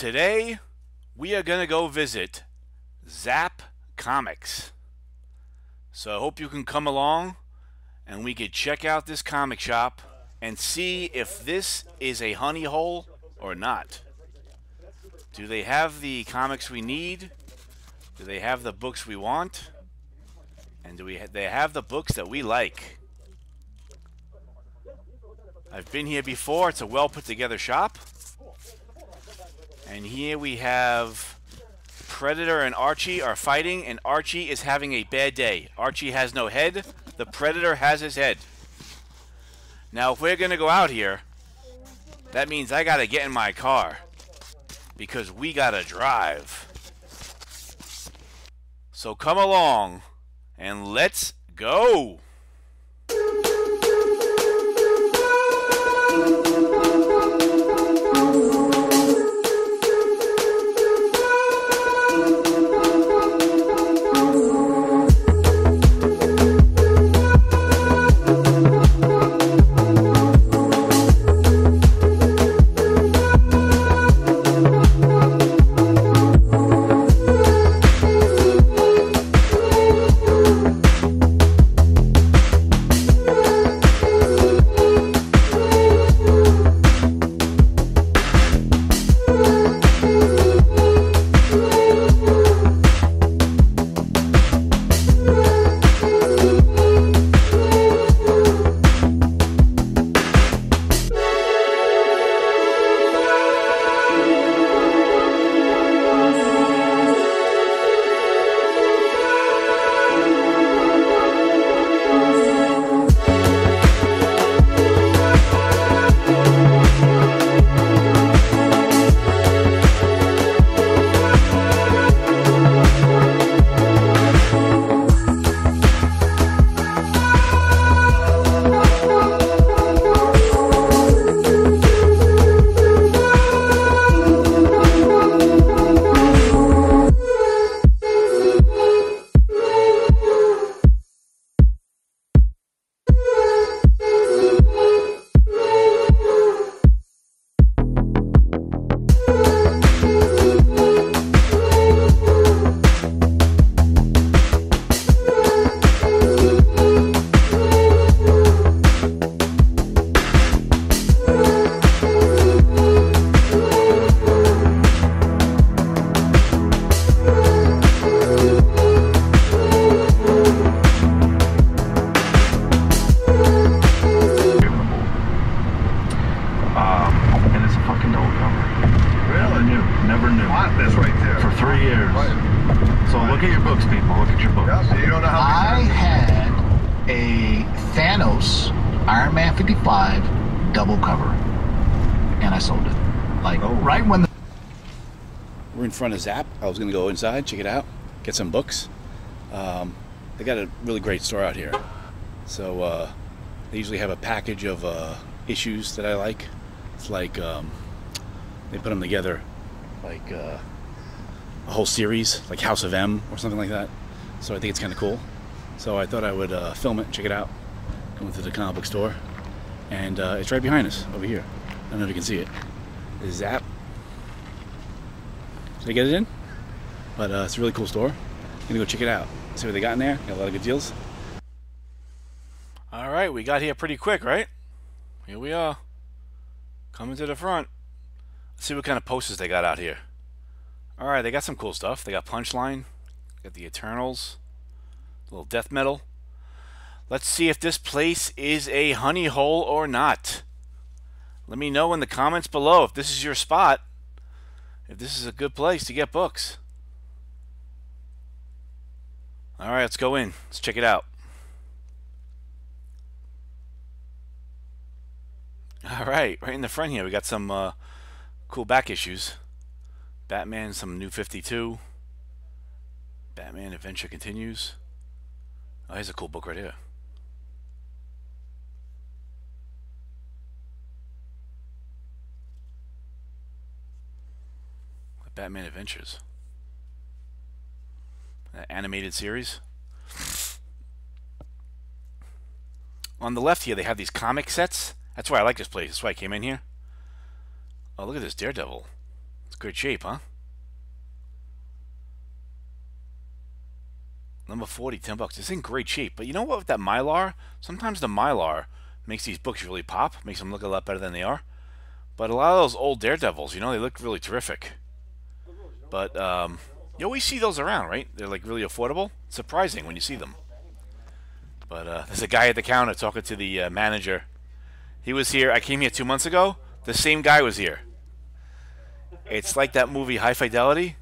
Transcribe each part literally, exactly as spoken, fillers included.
Today, we are going to go visit Zapp Comics. So I hope you can come along and we can check out this comic shop and see if this is a honey hole or not. Do they have the comics we need? Do they have the books we want? And do we ha- they have the books that we like? I've been here before. It's a well put together shop. And here we have Predator and Archie are fighting, and Archie is having a bad day. Archie has no head. The Predator has his head. Now, if we're going to go out here, that means I got to get in my car because we got to drive. So come along and let's go. Front of Zapp. I was gonna go inside, check it out, get some books. Um, they got a really great store out here. So uh, they usually have a package of uh, issues that I like. It's like um, they put them together like uh, a whole series, like House of M or something like that. So I think it's kind of cool. So I thought I would uh, film it, check it out. Going through the comic book store, and uh, it's right behind us over here. I don't know if you can see it. It's Zapp. They get it in, but uh, it's a really cool store. I'm gonna go check it out, see what they got in there. Got a lot of good deals. All right, we got here pretty quick, right? Here we are, coming to the front. Let's see what kind of posters they got out here. All right, they got some cool stuff. They got Punchline, got the Eternals, a little Death Metal. Let's see if this place is a honey hole or not. Let me know in the comments below if this is your spot. If this is a good place to get books. Alright, let's go in. Let's check it out. Alright, right in the front here we got some uh, cool back issues. Batman, some New fifty-two. Batman Adventure Continues. Oh, here's a cool book right here. Batman Adventures, that animated series. On the left here they have these comic sets. That's why I like this place. That's why I came in here. Oh, look at this Daredevil. It's good shape, huh? Number forty, ten bucks. It's in great shape. But you know what, with that Mylar? Sometimes the Mylar makes these books really pop. Makes them look a lot better than they are. But a lot of those old Daredevils, you know, they look really terrific. But um, you always see those around, right? They're like really affordable. It's surprising when you see them. But uh, there's a guy at the counter talking to the uh, manager. He was here. I came here two months ago. The same guy was here. It's like that movie High Fidelity.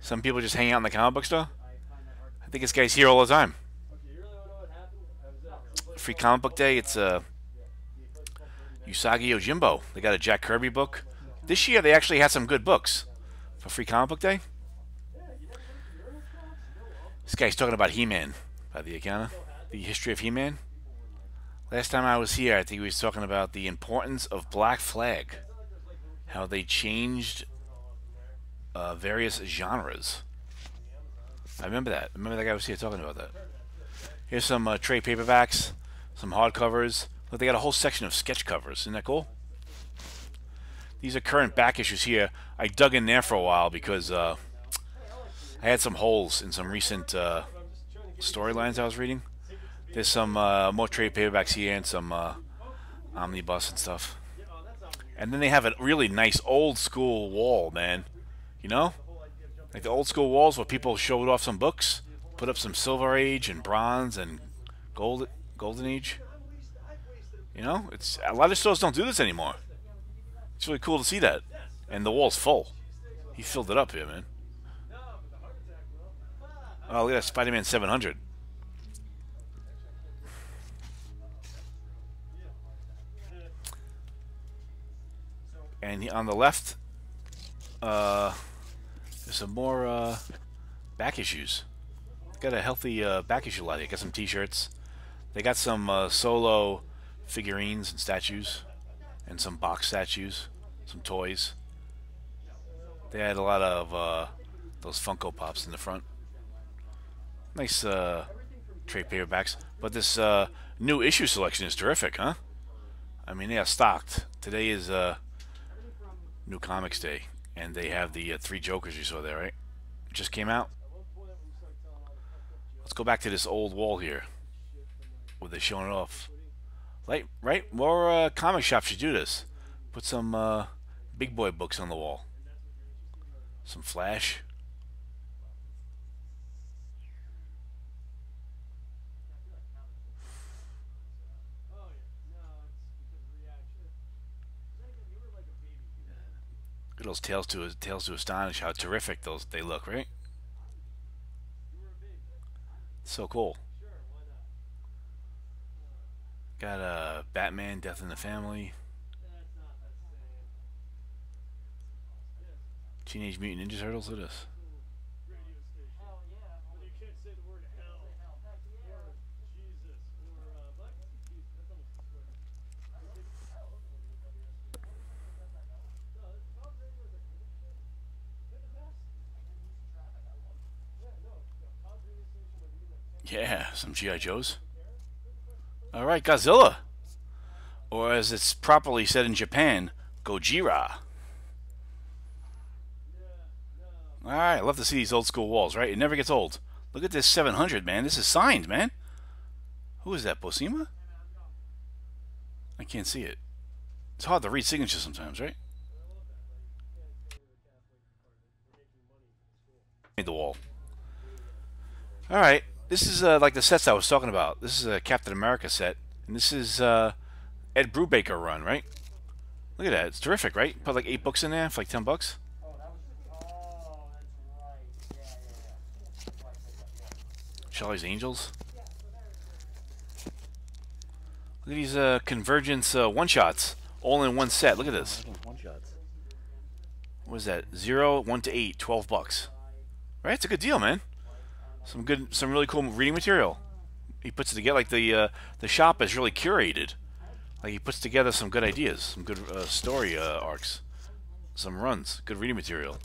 Some people just hang out in the comic book store. I think this guy's here all the time. Free comic book day. It's uh, Usagi Yojimbo. They got a Jack Kirby book. This year they actually had some good books for free comic book day. This guy's talking about He Man by the account. The history of He Man. Last time I was here, I think he was talking about the importance of Black Flag, how they changed uh, various genres. I remember that. I remember that guy was here talking about that. Here's some uh, trade paperbacks, some hardcovers. Look, they got a whole section of sketch covers. Isn't that cool? These are current back issues here. I dug in there for a while because uh, I had some holes in some recent uh, storylines I was reading. There's some uh, more trade paperbacks here and some uh, omnibus and stuff. And then they have a really nice old school wall, man. You know? Like the old school walls where people showed off some books, put up some Silver Age and Bronze and Gold, Golden Age. You know, it's a lot of stores don't do this anymore. It's really cool to see that. And the wall's full. He filled it up here, man. Oh, look at that Spider-Man seven hundred. And he, on the left, uh... there's some more uh, back issues. Got a healthy uh, back issue lot here. Got some t-shirts. They got some uh, solo figurines and statues. And some box statues. Some toys. They had a lot of uh, those Funko Pops in the front. Nice uh, trade paperbacks. But this uh, new issue selection is terrific, huh? I mean, they are stocked. Today is uh, New Comics Day. And they have the uh, Three Jokers you saw there, right? It just came out. Let's go back to this old wall here where they're showing it off. Like, right? More uh, comic shops should do this. Put some uh, big boy books on the wall. Some Flash. Look at those Tales to Tales to Astonish, how terrific those they look, right? So cool. Got a uh, Batman: Death in the Family, Teenage Mutant Ninja Turtles. Look at this. Yeah, some G I Joes. Alright, Godzilla. Or as it's properly said in Japan, Gojira. Alright, I love to see these old school walls, right? It never gets old. Look at this seven hundred, man. This is signed, man. Who is that, Bosima? I can't see it. It's hard to read signatures sometimes, right? Made the wall. Alright. This is uh, like the sets I was talking about. This is a Captain America set. And this is uh, Ed Brubaker run, right? Look at that. It's terrific, right? Put like eight books in there for like ten bucks. Charlie's Angels. Look at these uh, Convergence uh, one-shots. All in one set. Look at this. What is that? Zero, one to eight, twelve bucks. Right? It's a good deal, man. Some good, some really cool reading material. He puts it together. Like the uh, the shop is really curated. Like he puts together some good ideas, some good uh, story uh, arcs, some runs, good reading material.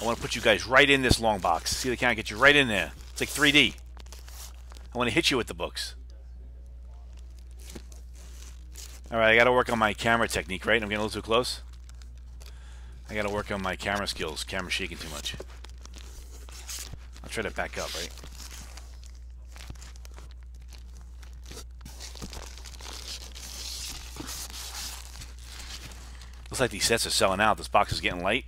I want to put you guys right in this long box. See the count, get you right in there. It's like three D. I want to hit you with the books. Alright, I gotta work on my camera technique, right? I'm getting a little too close. I gotta work on my camera skills. Camera shaking too much. I'll try to back up, right? Looks like these sets are selling out. This box is getting light.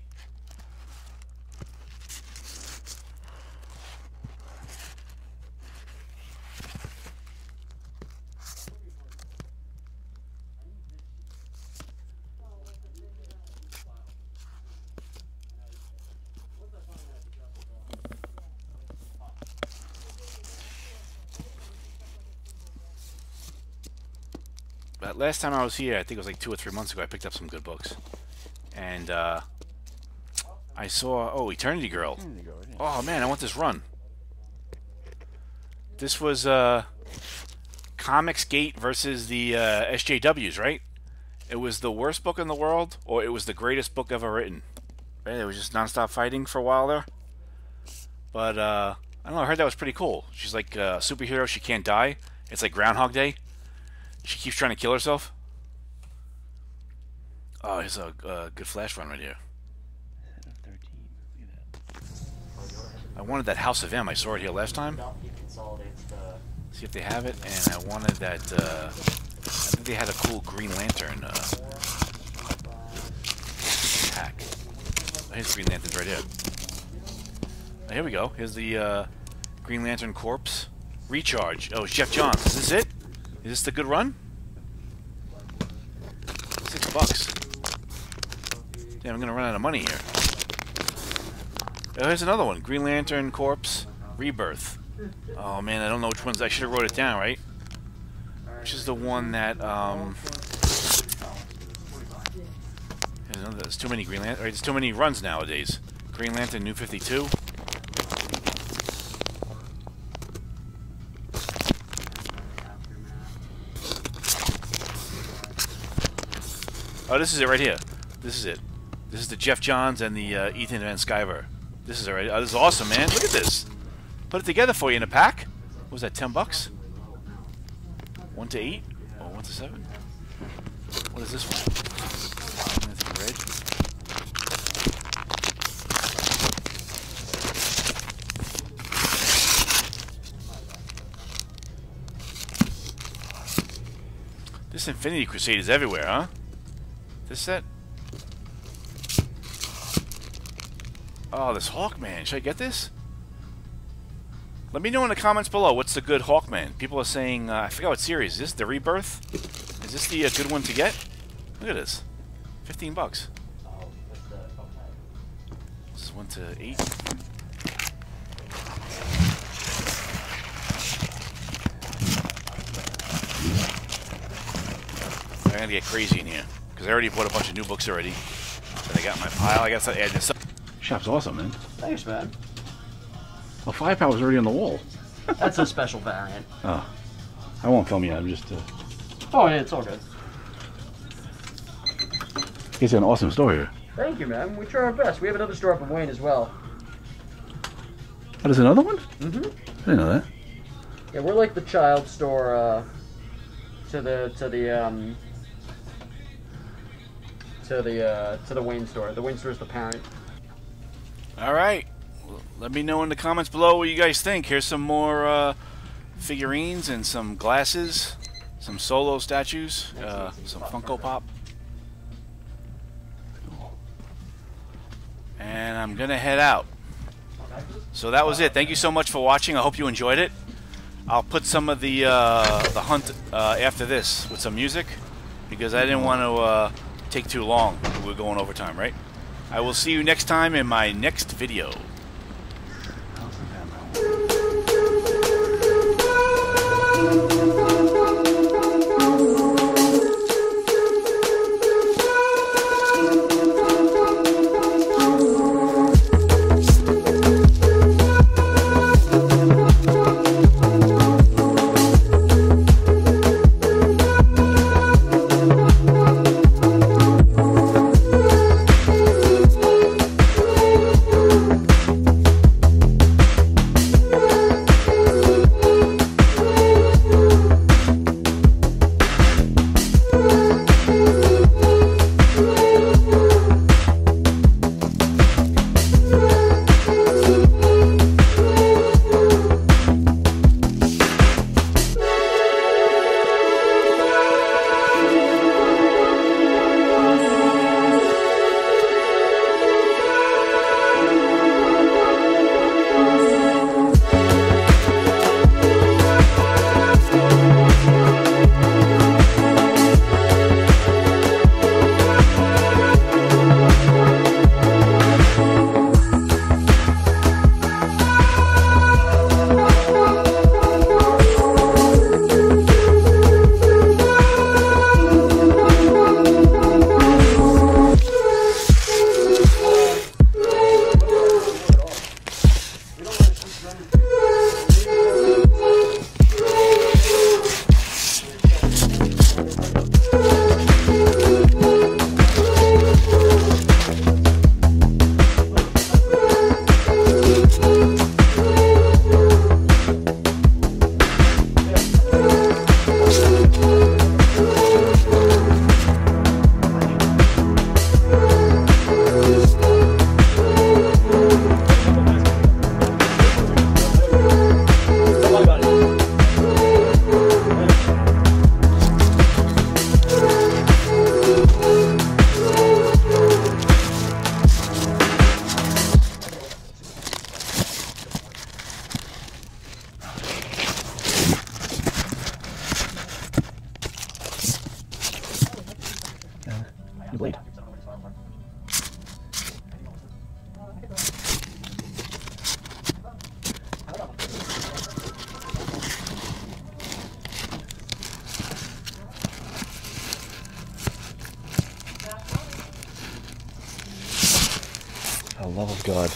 Last time I was here, I think it was like two or three months ago, I picked up some good books. And, uh, I saw, oh, Eternity Girl. Oh, man, I want this run. This was, uh, Comicsgate versus the, uh, S J Ws, right? It was the worst book in the world, or it was the greatest book ever written. Right? It was just nonstop fighting for a while there. But, uh, I don't know, I heard that was pretty cool. She's like a superhero, she can't die. It's like Groundhog Day. She keeps trying to kill herself. Oh, here's a uh, good Flash run right here. I wanted that House of M. I saw it here last time. See if they have it. And I wanted that... Uh, I think they had a cool Green Lantern uh, pack. Oh, here's Green Lanterns right here. Oh, here we go. Here's the uh, Green Lantern Corpse. Recharge. Oh, it's Geoff Johns. Is this it? Is this the good run? Six bucks. Damn, I'm gonna run out of money here. Oh, here's another one. Green Lantern Corpse Rebirth. Oh man, I don't know which ones. I should have wrote it down, right? Which is the one that, um... There's, another, there's too many Green Lantern... Right, there's too many runs nowadays. Green Lantern, New fifty-two. Oh, this is it right here. This is it. This is the Geoff Johns and the uh, Ethan Van Sciver. This is it right here. Oh, this is awesome, man. Look at this. Put it together for you in a pack. What was that, ten bucks? One to eight? Oh, one to seven? What is this one? Anything red? This Infinity Crusade is everywhere, huh? This set? Oh, this Hawkman. Should I get this? Let me know in the comments below what's the good Hawkman. People are saying, uh, I forgot what series. Is this the Rebirth? Is this the uh, good one to get? Look at this. fifteen bucks. This is one to eight. I'm going to get crazy in here. Because I already bought a bunch of new books already. And I got my pile. I got to add this up. Shop's awesome, man. Thanks, man. Well, Firepower was already on the wall. That's a special variant. Oh. I won't film you. I'm just... Uh... Oh, yeah, it's all good. It's an awesome store here. Thank you, man. We try our best. We have another store up in Wayne as well. Oh, there's another one? Mm-hmm. I didn't know that. Yeah, we're like the child store uh, to the... to the um, To the uh, to the Wayne store. The Wayne store is the parent. All right, well, let me know in the comments below what you guys think. Here's some more uh, figurines and some glasses, some Solo statues, uh, some Funko Pop. And I'm gonna head out. So that was it. Thank you so much for watching. I hope you enjoyed it. I'll put some of the uh, the hunt uh, after this with some music because I didn't want to. Uh, Take too long. We're going overtime, right? I will see you next time in my next video. You bleed. For the love of God.